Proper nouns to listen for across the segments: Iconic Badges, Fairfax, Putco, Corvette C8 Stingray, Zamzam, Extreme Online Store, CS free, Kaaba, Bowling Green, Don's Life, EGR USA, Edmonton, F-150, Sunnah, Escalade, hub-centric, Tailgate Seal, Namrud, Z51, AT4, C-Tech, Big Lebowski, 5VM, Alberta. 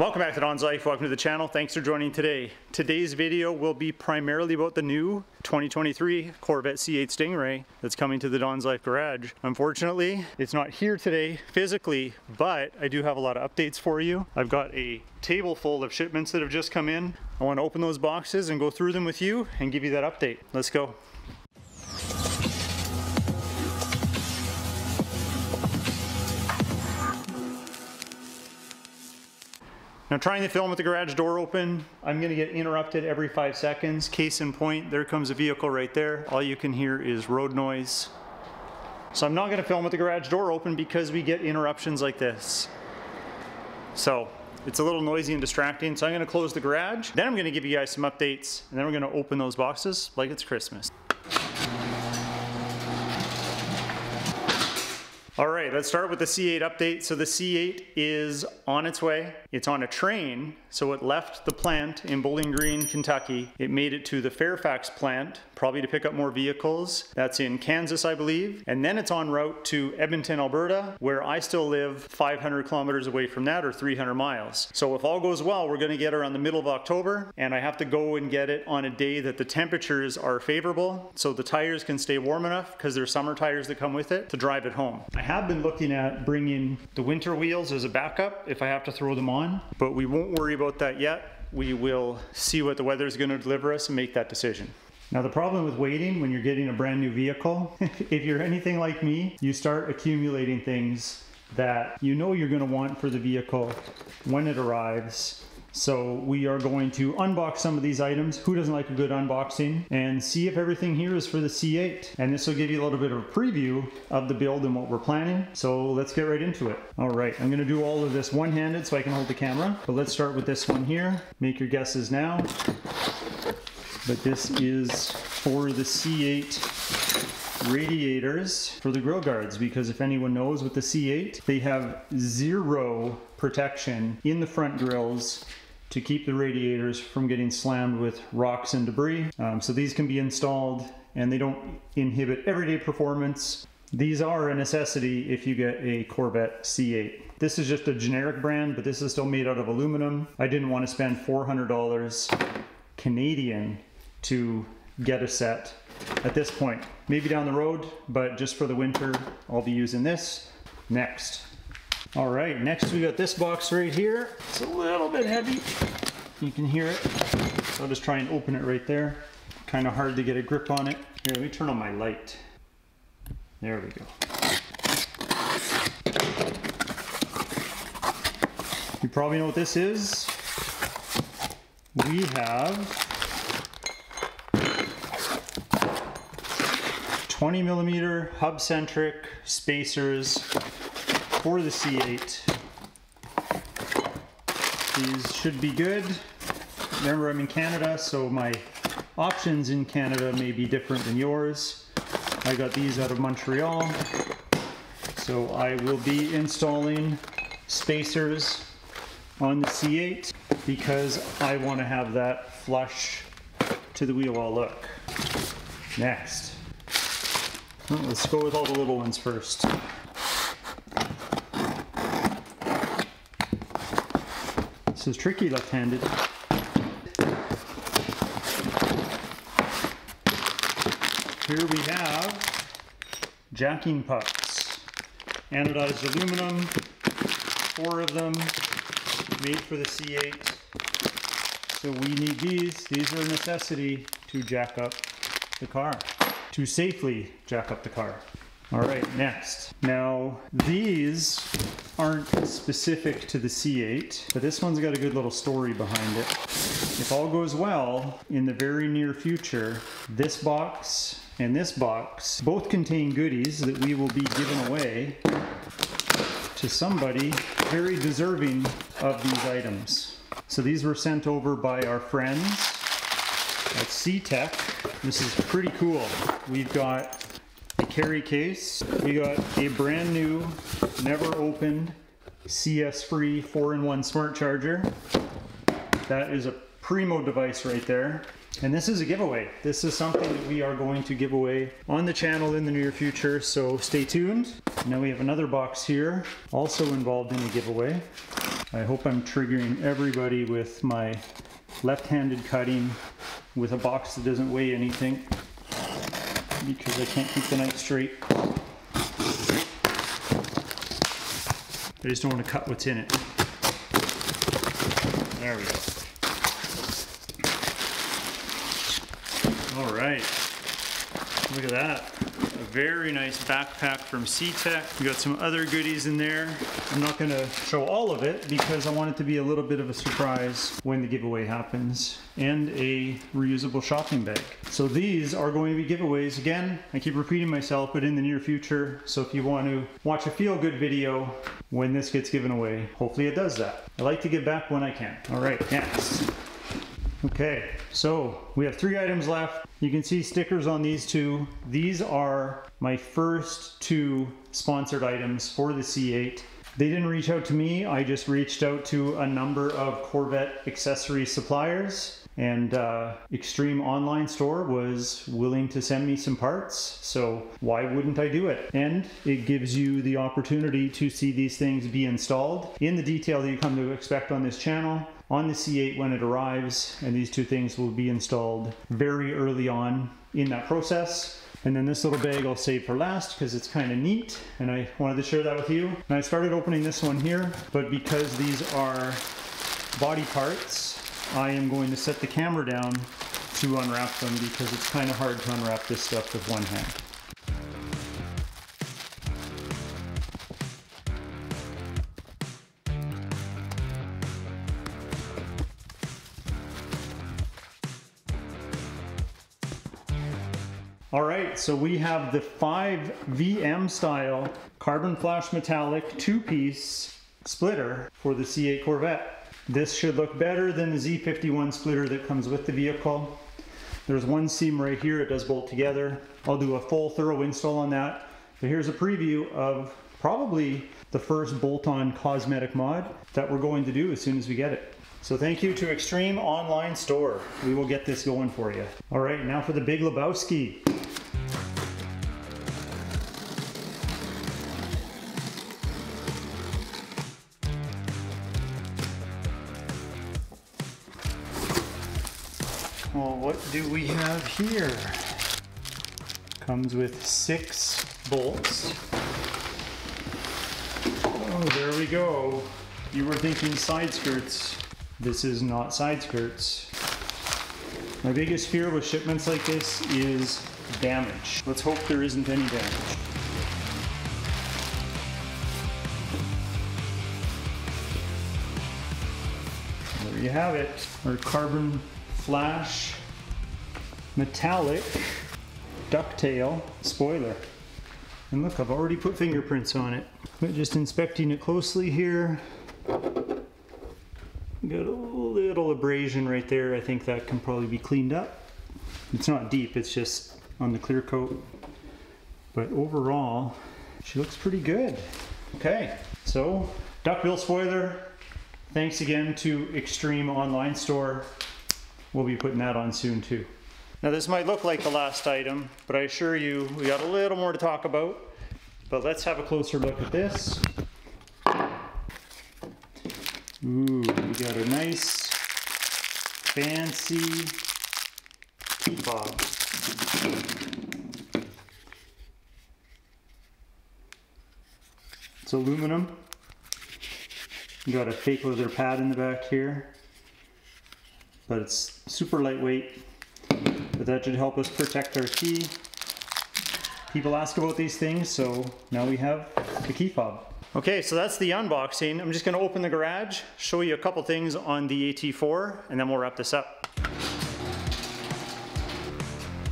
Welcome back to Don's Life, welcome to the channel, thanks for joining today. Today's video will be primarily about the new 2023 Corvette C8 Stingray that's coming to the Don's Life garage. Unfortunately, it's not here today physically, but I do have a lot of updates for you. I've got a table full of shipments that have just come in. I want to open those boxes and go through them with you and give you that update. Let's go. Now, trying to film with the garage door open, I'm gonna get interrupted every 5 seconds. Case in point, there comes a vehicle right there. All you can hear is road noise. So I'm not gonna film with the garage door open because we get interruptions like this. So it's a little noisy and distracting. So I'm gonna close the garage. Then I'm gonna give you guys some updates and then we're gonna open those boxes like it's Christmas. All right, let's start with the C8 update. So the C8 is on its way. It's on a train, so it left the plant in Bowling Green, Kentucky. It made it to the Fairfax plant, probably to pick up more vehicles. That's in Kansas, I believe. And then it's en route to Edmonton, Alberta, where I still live 500 kilometers away from that, or 300 miles. So if all goes well, we're gonna get around the middle of October, and I have to go and get it on a day that the temperatures are favorable, so the tires can stay warm enough, because there's summer tires that come with it, to drive it home. I have been looking at bringing the winter wheels as a backup if I have to throw them on, but we won't worry about that yet. We will see what the weather is going to deliver us and make that decision. Now, the problem with waiting when you're getting a brand new vehicle, if you're anything like me, you start accumulating things that you know you're going to want for the vehicle when it arrives. So we are going to unbox some of these items. Who doesn't like a good unboxing? And see if everything here is for the C8. And this will give you a little bit of a preview of the build and what we're planning. So let's get right into it. All right, I'm gonna do all of this one-handed so I can hold the camera. But let's start with this one here. Make your guesses now. But this is for the C8 radiators for the grill guards, because if anyone knows, with the C8 they have zero protection in the front grills to keep the radiators from getting slammed with rocks and debris, so these can be installed and they don't inhibit everyday performance. These are a necessity if you get a Corvette C8. This is just a generic brand, but this is still made out of aluminum. I didn't want to spend $400 Canadian to get a set at this point. Maybe down the road, but just for the winter, I'll be using this. Next. All right, next we got this box right here. It's a little bit heavy. You can hear it. So I'll just try and open it right there. Kind of hard to get a grip on it. Here, let me turn on my light. There we go. You probably know what this is. We have 20 millimeter hub-centric spacers for the C8. These should be good. Remember, I'm in Canada, so my options in Canada may be different than yours. I got these out of Montreal, so I will be installing spacers on the C8 because I want to have that flush to the wheel well look. Next. Well, let's go with all the little ones first. This is tricky left-handed. Here we have jacking pucks. Anodized aluminum, 4 of them, made for the C8. So we need these. These are a necessity to jack up the car. To safely jack up the car. All right, next. Now, these aren't specific to the C8, but this one's got a good little story behind it. If all goes well, in the very near future, this box and this box both contain goodies that we will be giving away to somebody very deserving of these items. So these were sent over by our friends at C-Tech. This is pretty cool. We've got a carry case. We got a brand new, never opened CS free 4-in-1 smart charger. That is a primo device right there. And this is a giveaway. This is something that we are going to give away on the channel in the near future, so stay tuned. Now we have another box here, also involved in the giveaway. I hope I'm triggering everybody with my left-handed cutting with a box that doesn't weigh anything, because I can't keep the knife straight. I just don't want to cut what's in it. There we go. All right, look at that. A very nice backpack from C-Tech. We got some other goodies in there. I'm not gonna show all of it because I want it to be a little bit of a surprise when the giveaway happens. And a reusable shopping bag. So these are going to be giveaways again. I keep repeating myself, but in the near future. So if you want to watch a feel-good video when this gets given away, hopefully it does that. I like to give back when I can. All right, next. Okay, so we have 3 items left. You can see stickers on these 2. These are my first 2 sponsored items for the C8. They didn't reach out to me. I just reached out to a number of Corvette accessory suppliers, and Extreme Online Store was willing to send me some parts. So why wouldn't I do it? And it gives you the opportunity to see these things be installed in the detail that you come to expect on this channel, on the C8 when it arrives, and these 2 things will be installed very early on in that process. And then this little bag I'll save for last because it's kind of neat and I wanted to share that with you. And I started opening this one here, but because these are body parts, I am going to set the camera down to unwrap them because it's kind of hard to unwrap this stuff with one hand. All right, so we have the 5VM style carbon flash metallic 2-piece splitter for the C8 Corvette. This should look better than the Z51 splitter that comes with the vehicle. There's one seam right here, it does bolt together. I'll do a full thorough install on that. But here's a preview of probably the first bolt-on cosmetic mod that we're going to do as soon as we get it. So thank you to Extreme Online Store. We will get this going for you. All right, now for the Big Lebowski. Well, what do we have here? Comes with 6 bolts. Oh, there we go. You were thinking side skirts. This is not side skirts. My biggest fear with shipments like this is damage. Let's hope there isn't any damage. There you have it. Our carbon flash metallic ducktail spoiler. And look, I've already put fingerprints on it. But just inspecting it closely here. Got a little abrasion right there. I think that can probably be cleaned up. It's not deep, it's just on the clear coat. But overall, she looks pretty good. Okay, so duckbill spoiler. Thanks again to Extreme Online Store. We'll be putting that on soon too. Now this might look like the last item, but I assure you we got a little more to talk about. But let's have a closer look at this. Ooh, we got a nice, fancy peat bob. It's aluminum. You got a fake leather pad in the back here, but it's super lightweight. But that should help us protect our key. People ask about these things, so now we have the key fob. Okay, so that's the unboxing. I'm just gonna open the garage, show you a couple things on the AT4, and then we'll wrap this up.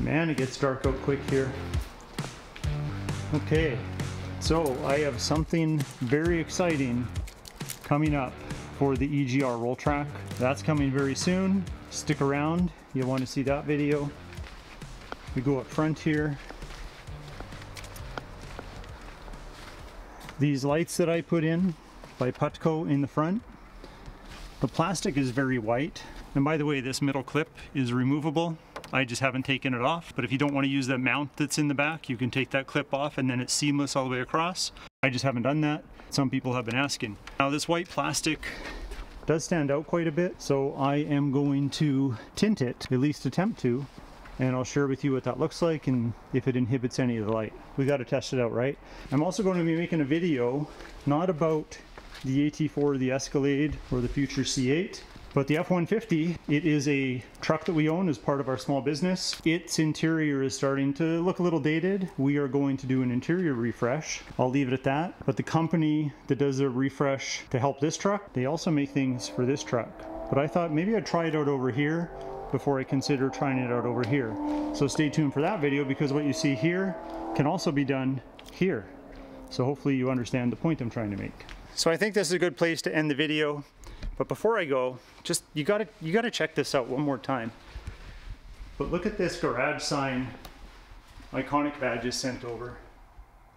Man, it gets dark out quick here. Okay, so I have something very exciting coming up for the EGR roll track. That's coming very soon. Stick around, you'll want to see that video. We go up front here. These lights that I put in by Putco in the front, the plastic is very white. And by the way, this middle clip is removable. I just haven't taken it off. But if you don't want to use that mount that's in the back, you can take that clip off and then it's seamless all the way across. I just haven't done that. Some people have been asking. Now this white plastic does stand out quite a bit, so I am going to tint it, at least attempt to, and I'll share with you what that looks like and if it inhibits any of the light. We got to test it out, right? I'm also going to be making a video not about the AT4, the Escalade, or the future C8, but the F-150. It is a truck that we own as part of our small business. Its interior is starting to look a little dated. We are going to do an interior refresh. I'll leave it at that. But the company that does a refresh to help this truck, they also make things for this truck. But I thought maybe I'd try it out over here before I consider trying it out over here. So stay tuned for that video, because what you see here can also be done here. So hopefully you understand the point I'm trying to make. So I think this is a good place to end the video. But before I go, just you gotta check this out one more time. But look at this garage sign, Iconic Badges sent over.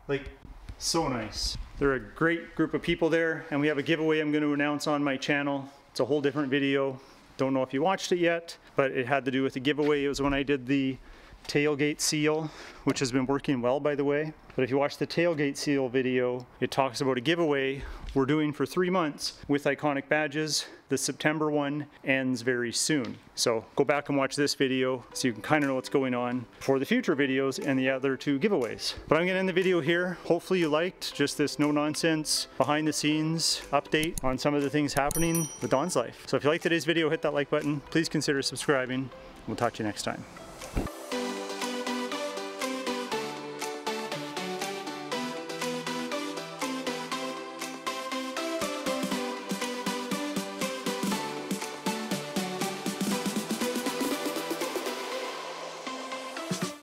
Like, so nice. They're a great group of people there, and we have a giveaway I'm going to announce on my channel. It's a whole different video. Don't know if you watched it yet, but it had to do with the giveaway. It was when I did the Tailgate Seal, which has been working well, by the way. But if you watch the Tailgate Seal video, it talks about a giveaway we're doing for 3 months with Iconic Badges. The September one ends very soon, so go back and watch this video so you can kind of know what's going on for the future videos and the other two giveaways. But I'm gonna end the video here. Hopefully you liked just this no nonsense behind the scenes update on some of the things happening with Don's Life. So if you liked today's video, hit that like button. Please consider subscribing. We'll talk to you next time.